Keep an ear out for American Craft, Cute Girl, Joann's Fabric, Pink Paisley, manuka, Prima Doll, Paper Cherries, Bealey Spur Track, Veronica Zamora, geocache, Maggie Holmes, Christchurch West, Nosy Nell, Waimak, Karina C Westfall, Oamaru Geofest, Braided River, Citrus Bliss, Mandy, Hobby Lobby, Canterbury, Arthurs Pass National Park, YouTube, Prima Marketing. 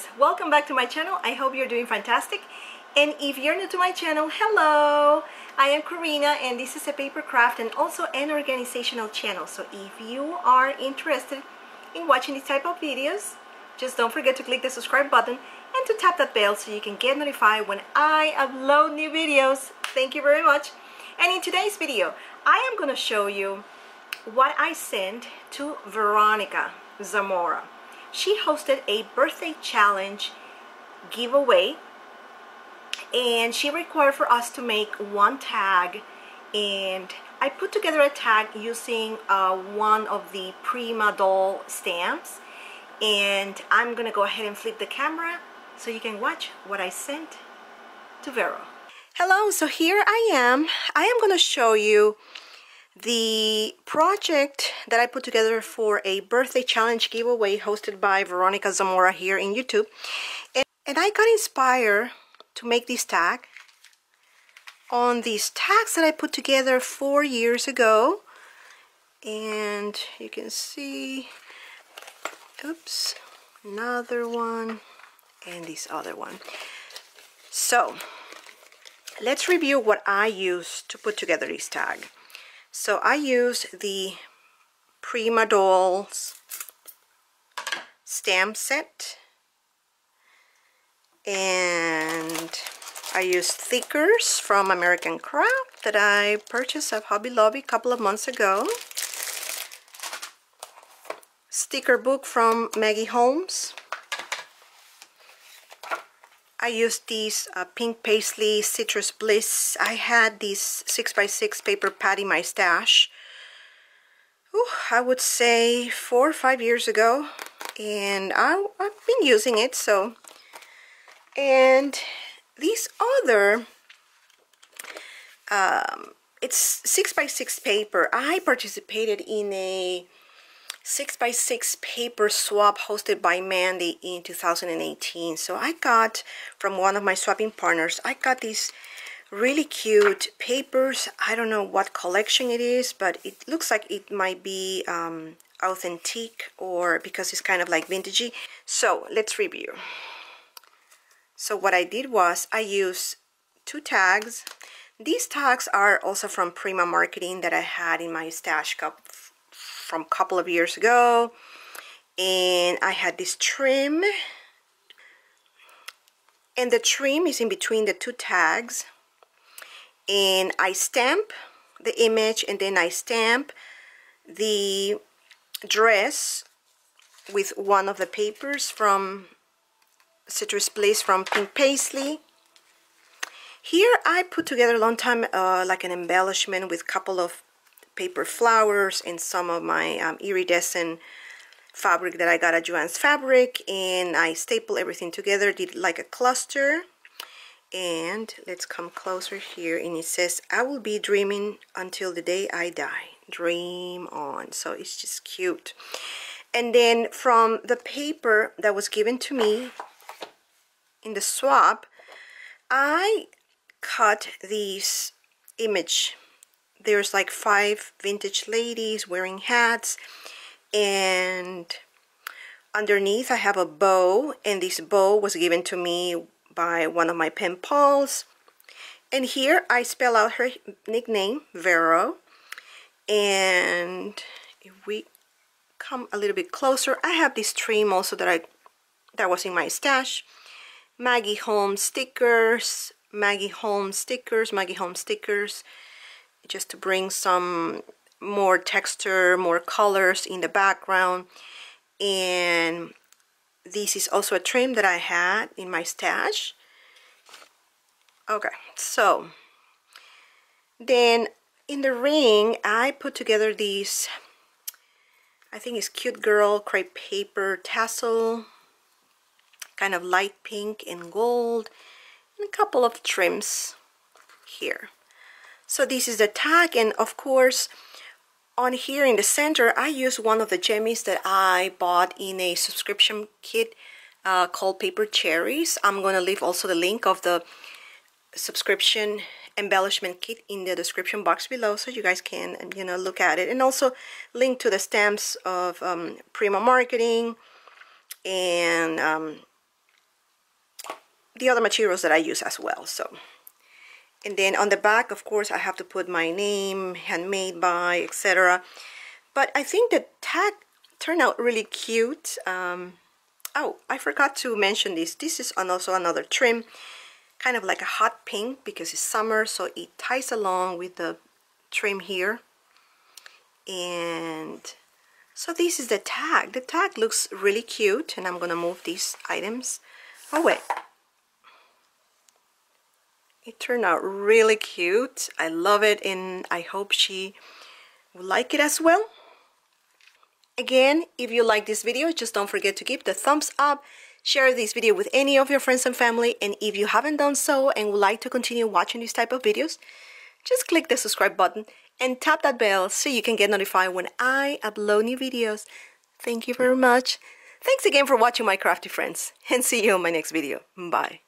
friends, welcome back to my channel. I hope you're doing fantastic, and if you're new to my channel, hello, I am Karina, and this is a paper craft and also an organizational channel. So if you are interested in watching this type of videos, just don't forget to click the subscribe button and to tap that bell so you can get notified when I upload new videos. Thank you very much. And in today's video, I am going to show you what I sent to Veronica Zamora. She hosted a birthday challenge giveaway, and she required for us to make one tag, and I put together a tag using one of the Prima doll stamps, and I'm gonna go ahead and flip the camera so you can watch what I sent to Vero. Hello, so here I am. I am gonna show you the project that I put together for a birthday challenge giveaway hosted by Veronica Zamora here in YouTube, and I got inspired to make this tag on these tags that I put together 4 years ago, and you can see, oops, another one and this other one. So let's review what I used to put together this tag. So I used the Prima Dolls stamp set, and I used stickers from American Craft that I purchased at Hobby Lobby a couple of months ago. Sticker book from Maggie Holmes. I used these Pink Paisley Citrus Bliss. I had these 6x6 paper pad in my stash, ooh, I would say 4 or 5 years ago, and I've been using it. So, and these other, it's 6x6 paper. I participated in a 6x6 paper swap hosted by Mandy in 2018. So I got from one of my swapping partners, I got these really cute papers. I don't know what collection it is, but it looks like it might be authentic, or because it's kind of like vintagey. So let's review. So what I did was I used two tags. These tags are also from Prima Marketing that I had in my stash cup from a couple of years ago, and I had this trim, and the trim is in between the two tags, and I stamp the image, and then I stamp the dress with one of the papers from Citrus Bliss from Pink Paisley. Here I put together a long time like an embellishment with a couple of paper flowers and some of my iridescent fabric that I got at Joann's Fabric, and I stapled everything together, did like a cluster. And let's come closer here, and it says, "I will be dreaming until the day I die. Dream on." So it's just cute. And then from the paper that was given to me in the swap, I cut these image. There's like 5 vintage ladies wearing hats, and underneath I have a bow, and this bow was given to me by one of my pen pals. And here I spell out her nickname, Vero, and if we come a little bit closer, I have this trim also that was in my stash. Maggie Holmes stickers, Maggie Holmes stickers, Maggie Holmes stickers, just to bring some more texture, more colors in the background. And this is also a trim that I had in my stash. Okay, so then in the ring I put together these, I think it's Cute Girl crepe paper tassel, kind of light pink and gold, and a couple of trims here. So this is the tag, and of course on here in the center I used one of the jimmies that I bought in a subscription kit called Paper Cherries. I'm going to leave also the link of the subscription embellishment kit in the description box below, so you guys can, you know, look at it, and also link to the stamps of Prima Marketing and the other materials that I use as well. So, and then on the back, of course, I have to put my name, handmade by, etc. But I think the tag turned out really cute. Oh, I forgot to mention this. This is also another trim, kind of like a hot pink because it's summer, so it ties along with the trim here. And so this is the tag. The tag looks really cute, and I'm gonna move these items away. It turned out really cute. I love it, and I hope she will like it as well. Again, if you like this video, just don't forget to give the thumbs up, share this video with any of your friends and family, and if you haven't done so and would like to continue watching these type of videos, just click the subscribe button and tap that bell so you can get notified when I upload new videos. Thank you very much. Thanks again for watching, my crafty friends, and see you on my next video. Bye.